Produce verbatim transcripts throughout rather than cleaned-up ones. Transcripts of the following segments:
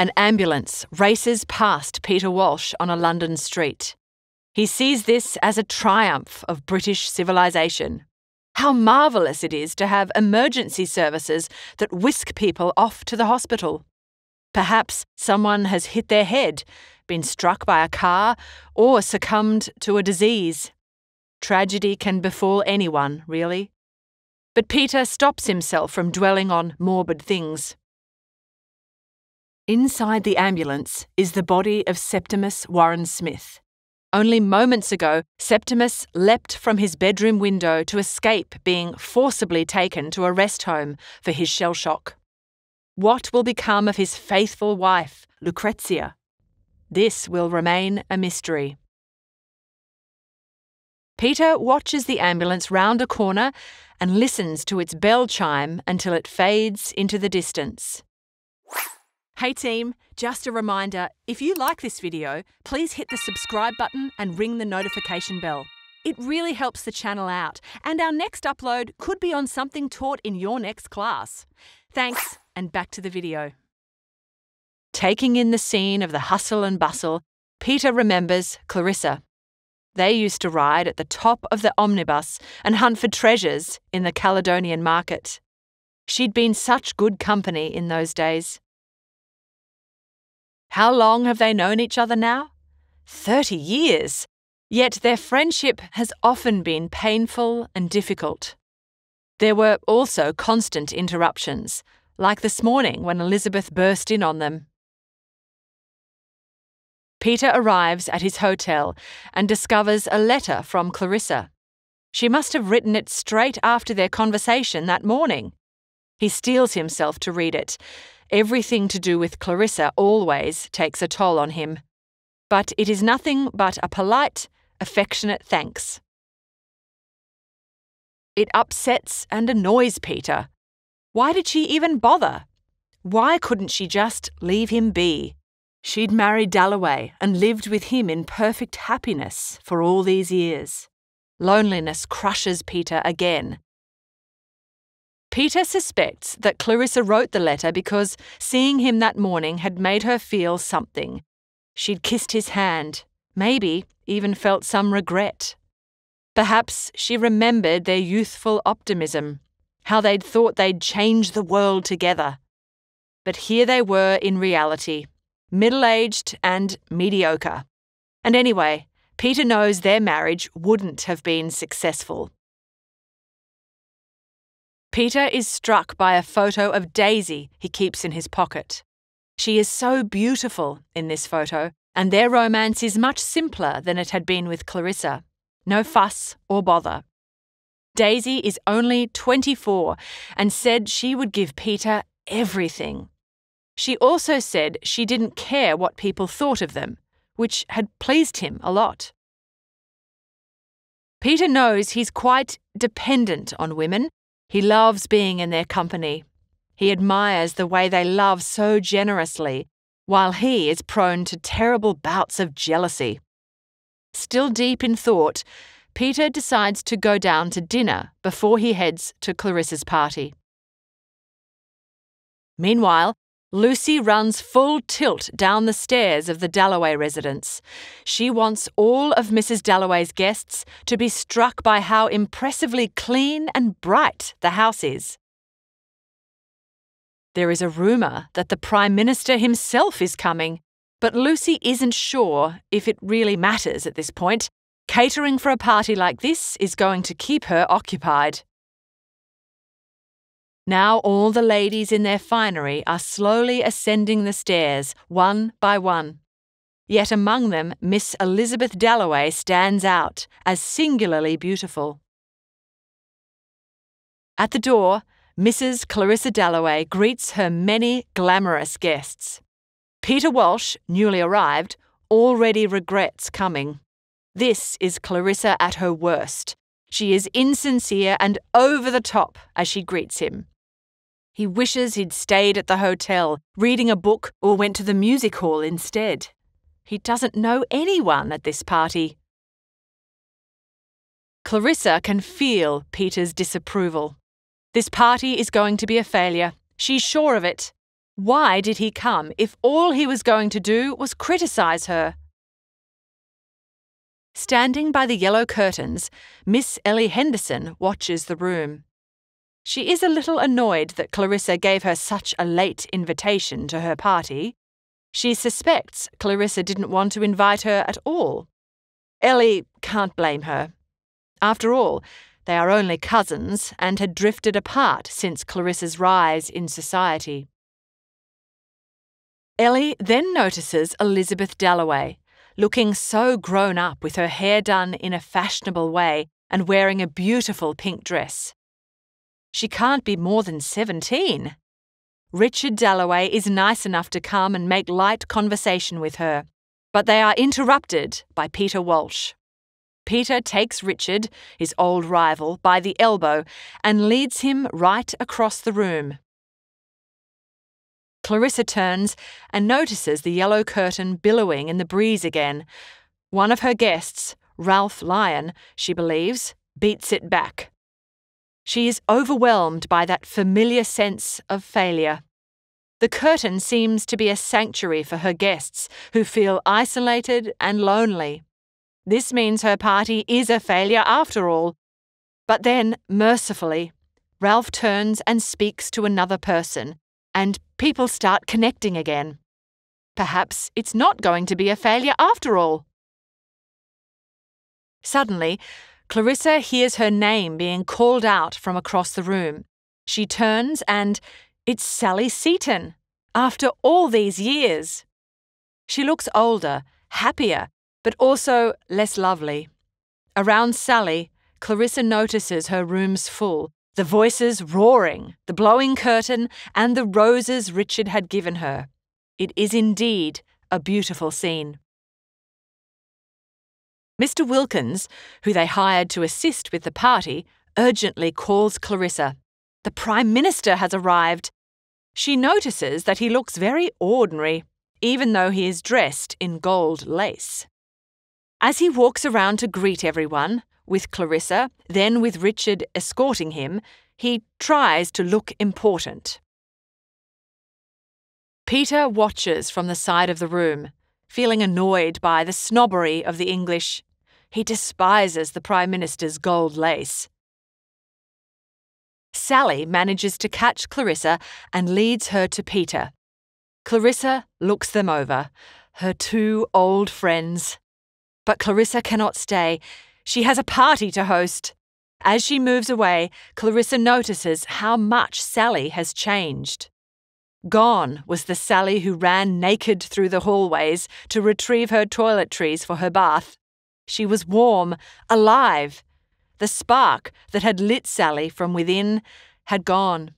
An ambulance races past Peter Walsh on a London street. He sees this as a triumph of British civilization. How marvellous it is to have emergency services that whisk people off to the hospital. Perhaps someone has hit their head, been struck by a car, or succumbed to a disease. Tragedy can befall anyone, really. But Peter stops himself from dwelling on morbid things. Inside the ambulance is the body of Septimus Warren Smith. Only moments ago, Septimus leapt from his bedroom window to escape being forcibly taken to a rest home for his shell shock. What will become of his faithful wife, Lucrezia? This will remain a mystery. Peter watches the ambulance round a corner and listens to its bell chime until it fades into the distance. Hey team, just a reminder, if you like this video, please hit the subscribe button and ring the notification bell. It really helps the channel out, and our next upload could be on something taught in your next class. Thanks, and back to the video. Taking in the scene of the hustle and bustle, Peter remembers Clarissa. They used to ride at the top of the omnibus and hunt for treasures in the Caledonian market. She'd been such good company in those days. How long have they known each other now? Thirty years! Yet their friendship has often been painful and difficult. There were also constant interruptions, like this morning when Elizabeth burst in on them. Peter arrives at his hotel and discovers a letter from Clarissa. She must have written it straight after their conversation that morning. He steels himself to read it. Everything to do with Clarissa always takes a toll on him. But it is nothing but a polite, affectionate thanks. It upsets and annoys Peter. Why did she even bother? Why couldn't she just leave him be? She'd married Dalloway and lived with him in perfect happiness for all these years. Loneliness crushes Peter again. Peter suspects that Clarissa wrote the letter because seeing him that morning had made her feel something. She'd kissed his hand, maybe even felt some regret. Perhaps she remembered their youthful optimism, how they'd thought they'd change the world together. But here they were in reality, middle-aged and mediocre. And anyway, Peter knows their marriage wouldn't have been successful. Peter is struck by a photo of Daisy he keeps in his pocket. She is so beautiful in this photo, and their romance is much simpler than it had been with Clarissa. No fuss or bother. Daisy is only twenty-four and said she would give Peter everything. She also said she didn't care what people thought of them, which had pleased him a lot. Peter knows he's quite dependent on women. He loves being in their company. He admires the way they love so generously, while he is prone to terrible bouts of jealousy. Still deep in thought, Peter decides to go down to dinner before he heads to Clarissa's party. Meanwhile, Lucy runs full tilt down the stairs of the Dalloway residence. She wants all of Missus Dalloway's guests to be struck by how impressively clean and bright the house is. There is a rumour that the Prime Minister himself is coming, but Lucy isn't sure if it really matters at this point. Catering for a party like this is going to keep her occupied. Now all the ladies in their finery are slowly ascending the stairs, one by one. Yet among them, Miss Elizabeth Dalloway stands out as singularly beautiful. At the door, Missus Clarissa Dalloway greets her many glamorous guests. Peter Walsh, newly arrived, already regrets coming. This is Clarissa at her worst. She is insincere and over the top as she greets him. He wishes he'd stayed at the hotel, reading a book, or went to the music hall instead. He doesn't know anyone at this party. Clarissa can feel Peter's disapproval. This party is going to be a failure. She's sure of it. Why did he come if all he was going to do was criticise her? Standing by the yellow curtains, Miss Ellie Henderson watches the room. She is a little annoyed that Clarissa gave her such a late invitation to her party. She suspects Clarissa didn't want to invite her at all. Ellie can't blame her. After all, they are only cousins and had drifted apart since Clarissa's rise in society. Ellie then notices Elizabeth Dalloway, looking so grown up with her hair done in a fashionable way and wearing a beautiful pink dress. She can't be more than seventeen. Richard Dalloway is nice enough to come and make light conversation with her, but they are interrupted by Peter Walsh. Peter takes Richard, his old rival, by the elbow and leads him right across the room. Clarissa turns and notices the yellow curtain billowing in the breeze again. One of her guests, Ralph Lyon, she believes, beats it back. She is overwhelmed by that familiar sense of failure. The curtain seems to be a sanctuary for her guests, who feel isolated and lonely. This means her party is a failure after all. But then, mercifully, Ralph turns and speaks to another person, and people start connecting again. Perhaps it's not going to be a failure after all. Suddenly, Clarissa hears her name being called out from across the room. She turns and it's Sally Seaton, after all these years. She looks older, happier, but also less lovely. Around Sally, Clarissa notices her room's full, the voices roaring, the blowing curtain, and the roses Richard had given her. It is indeed a beautiful scene. Mister Wilkins, who they hired to assist with the party, urgently calls Clarissa. The Prime Minister has arrived. She notices that he looks very ordinary, even though he is dressed in gold lace. As he walks around to greet everyone, with Clarissa, then with Richard escorting him, he tries to look important. Peter watches from the side of the room, feeling annoyed by the snobbery of the English. He despises the Prime Minister's gold lace. Sally manages to catch Clarissa and leads her to Peter. Clarissa looks them over, her two old friends. But Clarissa cannot stay. She has a party to host. As she moves away, Clarissa notices how much Sally has changed. Gone was the Sally who ran naked through the hallways to retrieve her toiletries for her bath. She was warm, alive. The spark that had lit Sally from within had gone.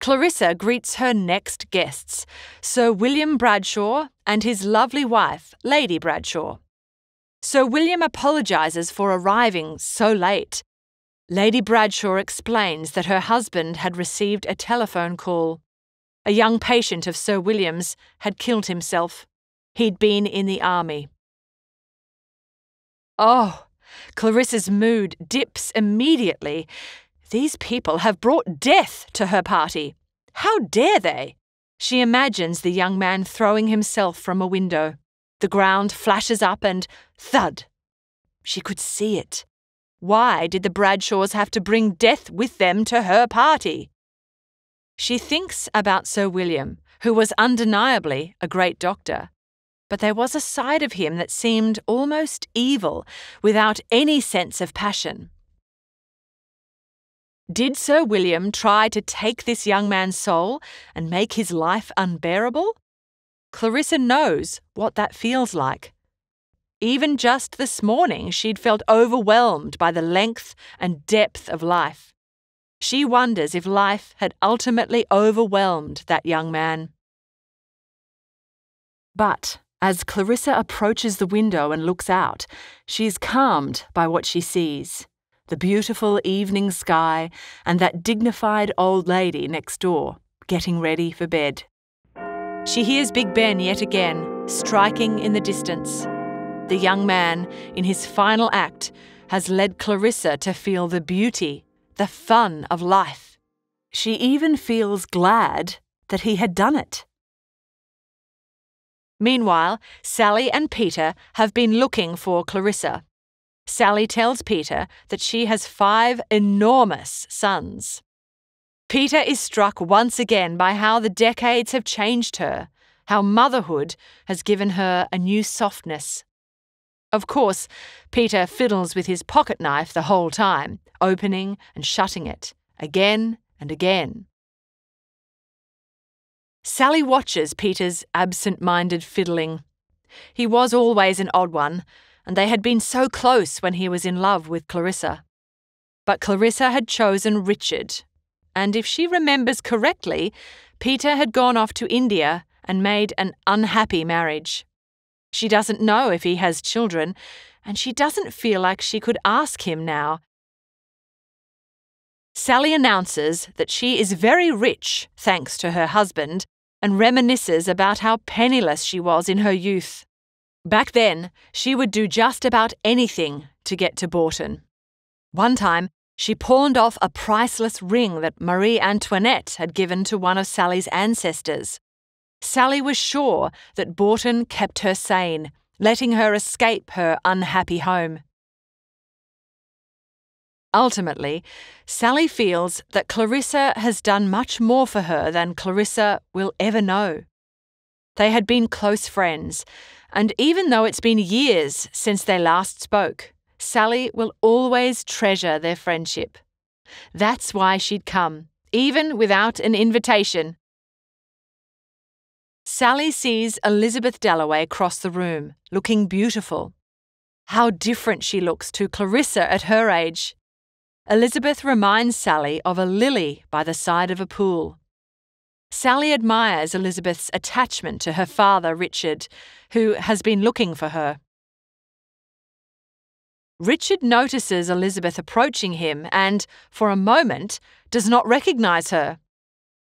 Clarissa greets her next guests, Sir William Bradshaw and his lovely wife, Lady Bradshaw. Sir William apologises for arriving so late. Lady Bradshaw explains that her husband had received a telephone call. A young patient of Sir William's had killed himself. He'd been in the army. Oh, Clarissa's mood dips immediately. These people have brought death to her party. How dare they? She imagines the young man throwing himself from a window. The ground flashes up and thud. She could see it. Why did the Bradshaws have to bring death with them to her party? She thinks about Sir William, who was undeniably a great doctor. But there was a side of him that seemed almost evil, without any sense of passion. Did Sir William try to take this young man's soul and make his life unbearable? Clarissa knows what that feels like. Even just this morning, she'd felt overwhelmed by the length and depth of life. She wonders if life had ultimately overwhelmed that young man. But as Clarissa approaches the window and looks out, she is calmed by what she sees: the beautiful evening sky and that dignified old lady next door, getting ready for bed. She hears Big Ben yet again, striking in the distance. The young man, in his final act, has led Clarissa to feel the beauty, the fun of life. She even feels glad that he had done it. Meanwhile, Sally and Peter have been looking for Clarissa. Sally tells Peter that she has five enormous sons. Peter is struck once again by how the decades have changed her, how motherhood has given her a new softness. Of course, Peter fiddles with his pocket knife the whole time, opening and shutting it, again and again. Sally watches Peter's absent-minded fiddling. He was always an odd one, and they had been so close when he was in love with Clarissa. But Clarissa had chosen Richard, and if she remembers correctly, Peter had gone off to India and made an unhappy marriage. She doesn't know if he has children, and she doesn't feel like she could ask him now. Sally announces that she is very rich, thanks to her husband, and reminisces about how penniless she was in her youth. Back then, she would do just about anything to get to Borton. One time, she pawned off a priceless ring that Marie Antoinette had given to one of Sally's ancestors. Sally was sure that Borton kept her sane, letting her escape her unhappy home. Ultimately, Sally feels that Clarissa has done much more for her than Clarissa will ever know. They had been close friends, and even though it's been years since they last spoke, Sally will always treasure their friendship. That's why she'd come, even without an invitation. Sally sees Elizabeth Dalloway cross the room, looking beautiful. How different she looks to Clarissa at her age. Elizabeth reminds Sally of a lily by the side of a pool. Sally admires Elizabeth's attachment to her father, Richard, who has been looking for her. Richard notices Elizabeth approaching him and, for a moment, does not recognise her.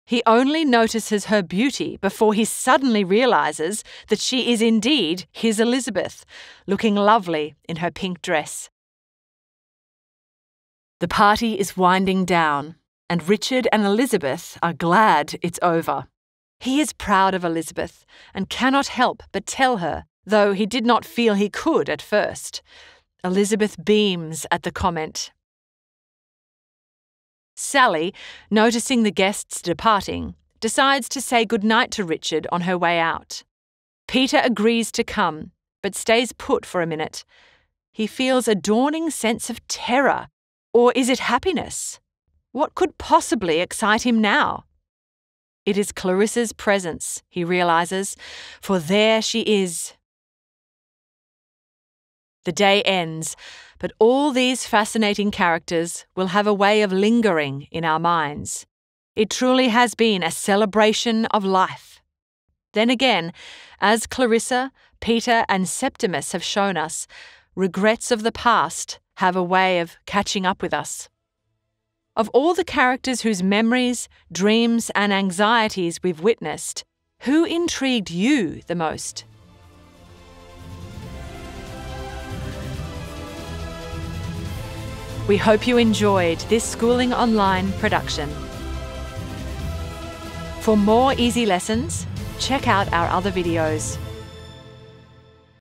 He only notices her beauty before he suddenly realises that she is indeed his Elizabeth, looking lovely in her pink dress. The party is winding down, and Richard and Elizabeth are glad it's over. He is proud of Elizabeth and cannot help but tell her, though he did not feel he could at first. Elizabeth beams at the comment. Sally, noticing the guests departing, decides to say goodnight to Richard on her way out. Peter agrees to come, but stays put for a minute. He feels a dawning sense of terror, or is it happiness? What could possibly excite him now? It is Clarissa's presence, he realises, for there she is. The day ends, but all these fascinating characters will have a way of lingering in our minds. It truly has been a celebration of life. Then again, as Clarissa, Peter and Septimus have shown us, regrets of the past have a way of catching up with us. Of all the characters whose memories, dreams and anxieties we've witnessed, who intrigued you the most? We hope you enjoyed this Schooling Online production. For more easy lessons, check out our other videos.